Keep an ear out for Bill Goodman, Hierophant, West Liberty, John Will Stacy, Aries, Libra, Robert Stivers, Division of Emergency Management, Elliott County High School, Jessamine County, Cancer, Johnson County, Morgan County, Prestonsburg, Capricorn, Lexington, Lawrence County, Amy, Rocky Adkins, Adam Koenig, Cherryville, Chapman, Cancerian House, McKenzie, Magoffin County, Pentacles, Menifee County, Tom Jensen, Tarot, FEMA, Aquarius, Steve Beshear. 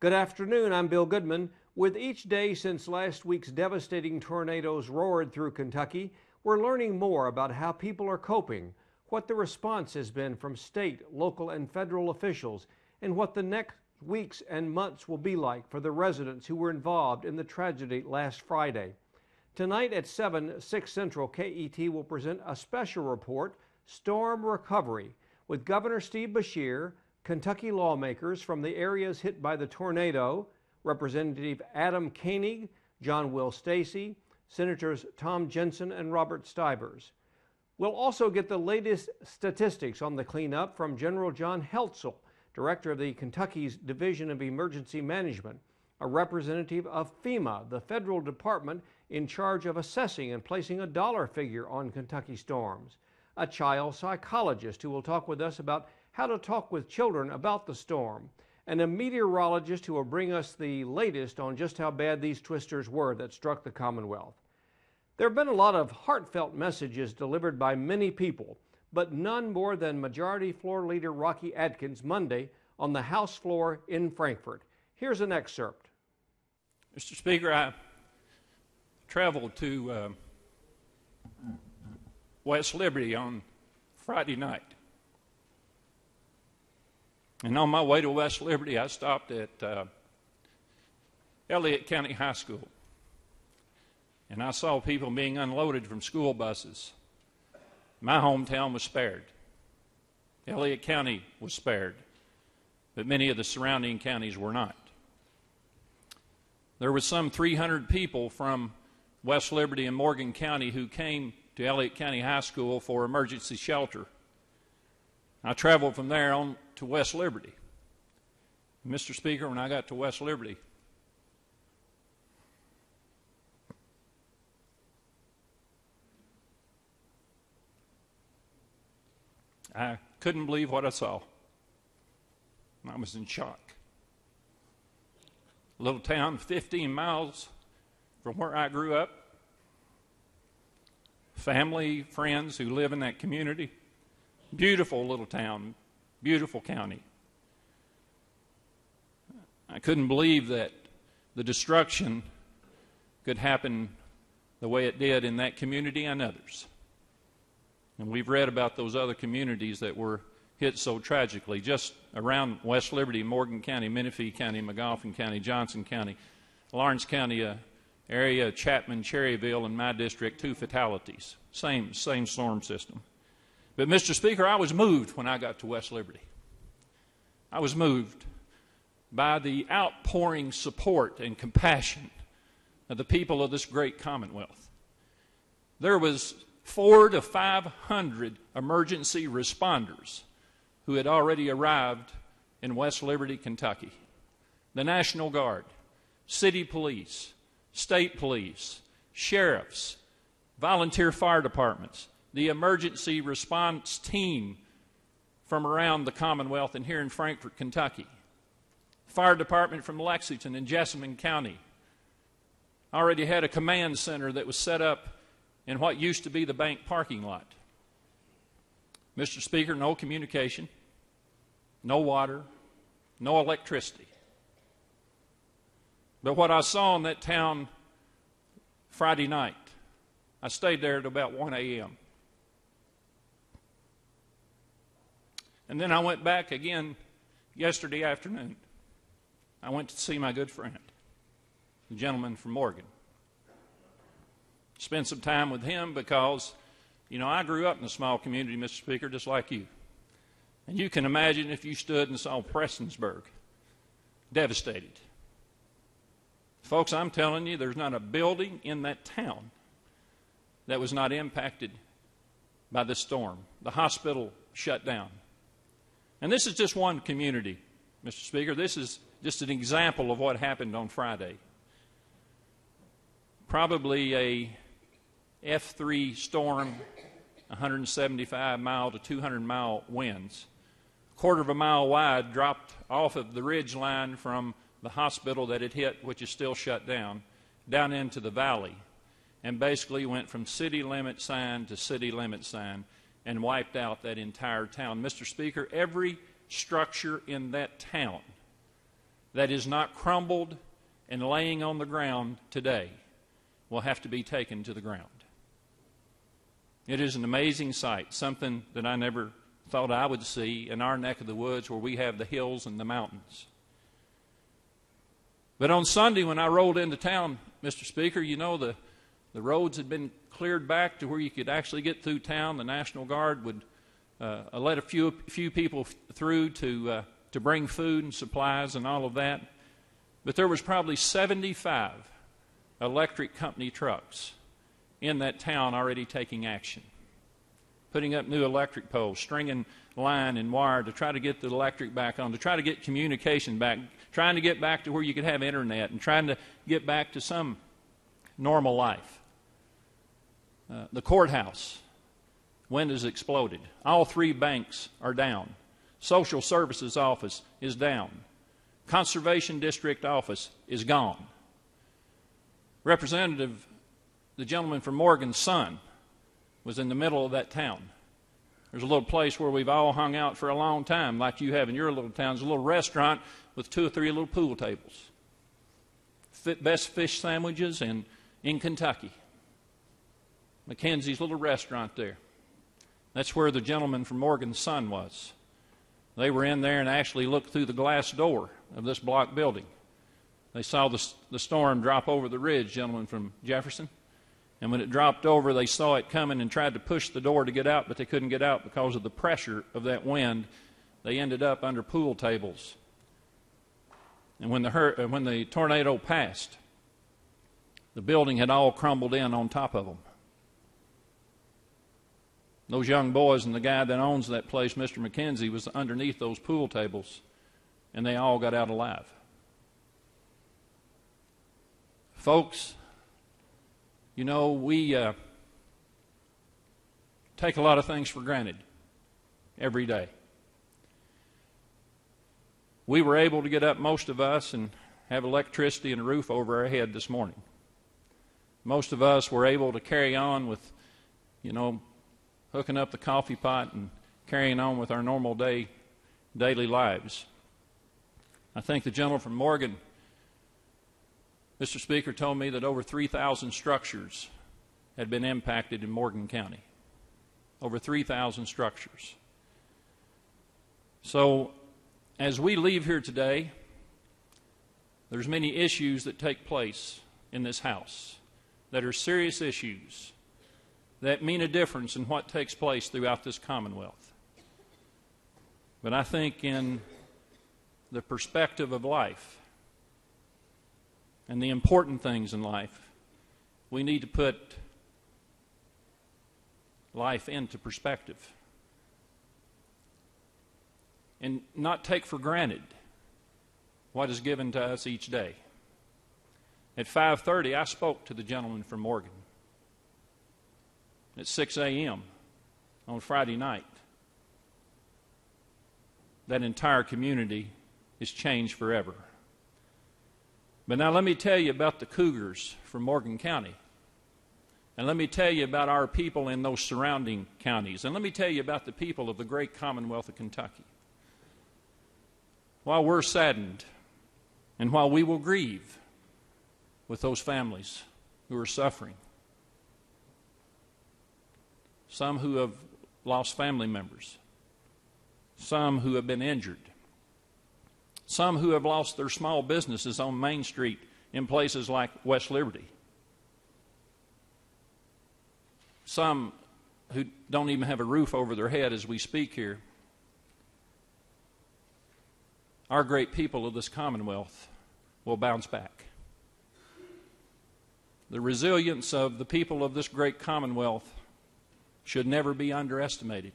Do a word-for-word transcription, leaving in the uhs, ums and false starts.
Good afternoon, I'm Bill Goodman. With each day since last week's devastating tornadoes roared through Kentucky, we're learning more about how people are coping, what the response has been from state, local, and federal officials, and what the next weeks and months will be like for the residents who were involved in the tragedy last Friday. Tonight at seven, six Central, K E T will present a special report, Storm Recovery, with Governor Steve Beshear, Kentucky lawmakers from the areas hit by the tornado, Representative Adam Koenig, John Will Stacy, Senators Tom Jensen and Robert Stivers. We'll also get the latest statistics on the cleanup from General John Heltzel, Director of the Kentucky's Division of Emergency Management, a representative of FEMA, the federal department in charge of assessing and placing a dollar figure on Kentucky storms, a child psychologist who will talk with us about how to talk with children about the storm, and a meteorologist who will bring us the latest on just how bad these twisters were that struck the Commonwealth. There have been a lot of heartfelt messages delivered by many people, but none more than Majority Floor Leader Rocky Adkins Monday on the House floor in Frankfort. Here's an excerpt. Mister Speaker, I traveled to uh, West Liberty on Friday night. And on my way to West Liberty, I stopped at uh, Elliott County High School. And I saw people being unloaded from school buses. My hometown was spared. Elliott County was spared. But many of the surrounding counties were not. There were some three hundred people from West Liberty and Morgan County who came to Elliott County High School for emergency shelter. I traveled from there on to West Liberty. Mister Speaker, when I got to West Liberty, I couldn't believe what I saw. I was in shock. A little town fifteen miles from where I grew up, family, friends who live in that community, beautiful little town, beautiful county. I couldn't believe that the destruction could happen the way it did in that community and others. And we've read about those other communities that were hit so tragically, just around West Liberty, Morgan County, Menifee County, Magoffin County, Johnson County, Lawrence County, uh, area, Chapman, Cherryville, and my district, two fatalities. Same, same storm system. But Mister Speaker, I was moved when I got to West Liberty. I was moved by the outpouring support and compassion of the people of this great Commonwealth. There was four to five hundred emergency responders who had already arrived in West Liberty, Kentucky. The National Guard, city police, state police, sheriffs, volunteer fire departments, the emergency response team from around the Commonwealth and here in Frankfort, Kentucky, fire department from Lexington and Jessamine County, already had a command center that was set up in what used to be the bank parking lot. Mister Speaker, no communication. No water, no electricity. But what I saw in that town Friday night, I stayed there at about one A M And then I went back again yesterday afternoon. I went to see my good friend, the gentleman from Morgan. Spent some time with him because, you know, I grew up in a small community, Mister Speaker, just like you. And you can imagine if you stood and saw Prestonsburg devastated. Folks, I'm telling you, there's not a building in that town that was not impacted by this storm. The hospital shut down. And this is just one community, Mister Speaker. This is just an example of what happened on Friday. Probably a F three storm, one seventy-five mile to two hundred mile winds. Quarter of a mile wide, dropped off of the ridge line from the hospital that it hit, which is still shut down, down into the valley, and basically went from city limit sign to city limit sign and wiped out that entire town. Mister Speaker, every structure in that town that is not crumbled and laying on the ground today will have to be taken to the ground. It is an amazing sight, something that I never thought I would see in our neck of the woods where we have the hills and the mountains. But on Sunday when I rolled into town, Mister Speaker, you know the, the roads had been cleared back to where you could actually get through town. The National Guard would uh, let a few, few people through to, uh, to bring food and supplies and all of that. But there was probably seventy-five electric company trucks in that town already taking action, putting up new electric poles, stringing line and wire to try to get the electric back on, to try to get communication back, trying to get back to where you could have internet and trying to get back to some normal life. Uh, the courthouse, windows exploded. All three banks are down. Social services office is down. Conservation district office is gone. Representative, the gentleman from Morgan's son, was in the middle of that town. There's a little place where we've all hung out for a long time, like you have in your little town. There's a little restaurant with two or three little pool tables. Fit best fish sandwiches in, in Kentucky. McKenzie's little restaurant there. That's where the gentleman from Morgan's son was. They were in there and actually looked through the glass door of this block building. They saw the, the storm drop over the ridge, gentleman from Jefferson. And when it dropped over, they saw it coming and tried to push the door to get out, but they couldn't get out because of the pressure of that wind. They ended up under pool tables. And when the, hur- when the tornado passed, the building had all crumbled in on top of them. Those young boys and the guy that owns that place, Mister McKenzie, was underneath those pool tables, and they all got out alive. Folks, you know, we uh, take a lot of things for granted every day. We were able to get up, most of us, and have electricity and a roof over our head this morning. Most of us were able to carry on with, you know, hooking up the coffee pot and carrying on with our normal day, daily lives. I think the gentleman from Morgan, Mister Speaker, told me that over three thousand structures had been impacted in Morgan County. Over three thousand structures. So, as we leave here today, there's many issues that take place in this house that are serious issues that mean a difference in what takes place throughout this Commonwealth. But I think in the perspective of life, and the important things in life, we need to put life into perspective and not take for granted what is given to us each day. At five thirty, I spoke to the gentleman from Morgan. At six a m on Friday night, that entire community is changed forever. But now let me tell you about the Cougars from Morgan County. And let me tell you about our people in those surrounding counties. And let me tell you about the people of the great Commonwealth of Kentucky. While we're saddened and while we will grieve with those families who are suffering, some who have lost family members, some who have been injured, some who have lost their small businesses on Main Street in places like West Liberty. Some who don't even have a roof over their head as we speak here. Our great people of this Commonwealth will bounce back. The resilience of the people of this great Commonwealth should never be underestimated.